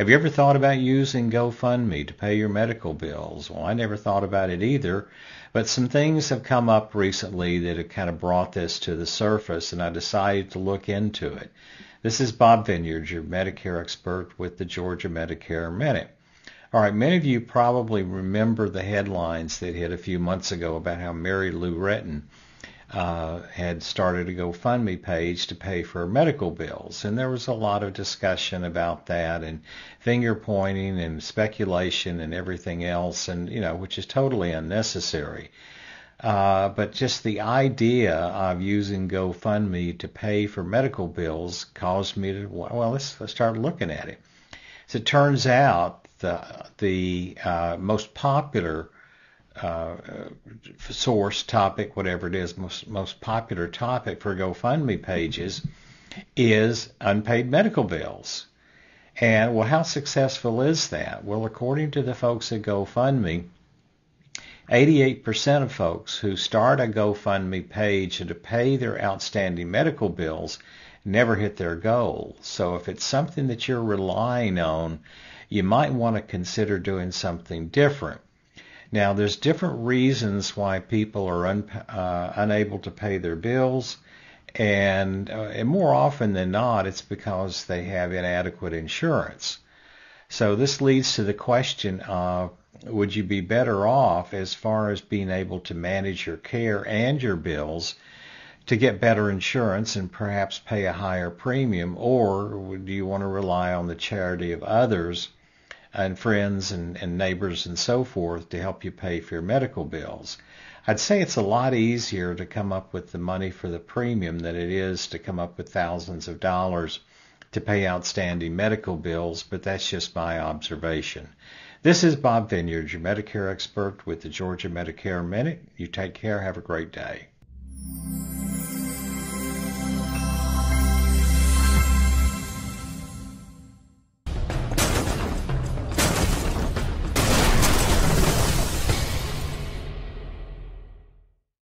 Have you ever thought about using GoFundMe to pay your medical bills? Well, I never thought about it either, but some things have come up recently that have kind of brought this to the surface, and I decided to look into it. This is Bob Vineyards, your Medicare expert with the Georgia Medicare Minute. All right, many of you probably remember the headlines that hit a few months ago about how Mary Lou Retton had started a GoFundMe page to pay for medical bills. And there was a lot of discussion about that and finger pointing and speculation and everything else, and which is totally unnecessary. But just the idea of using GoFundMe to pay for medical bills caused me to, well, let's start looking at it. So it turns out the most popular source, topic, whatever it is, most popular topic for GoFundMe pages is unpaid medical bills. And well, how successful is that? Well, according to the folks at GoFundMe, 88% of folks who start a GoFundMe page to pay their outstanding medical bills never hit their goal. So if it's something that you're relying on, you might want to consider doing something different. Now, there's different reasons why people are unable to pay their bills, and more often than not, it's because they have inadequate insurance. So this leads to the question of, would you be better off as far as being able to manage your care and your bills to get better insurance and perhaps pay a higher premium, or do you want to rely on the charity of others and friends and neighbors and so forth to help you pay for your medical bills? I'd say it's a lot easier to come up with the money for the premium than it is to come up with thousands of dollars to pay outstanding medical bills, but that's just my observation. This is Bob Vineyards, your Medicare expert with the Georgia Medicare Minute. You take care. Have a great day.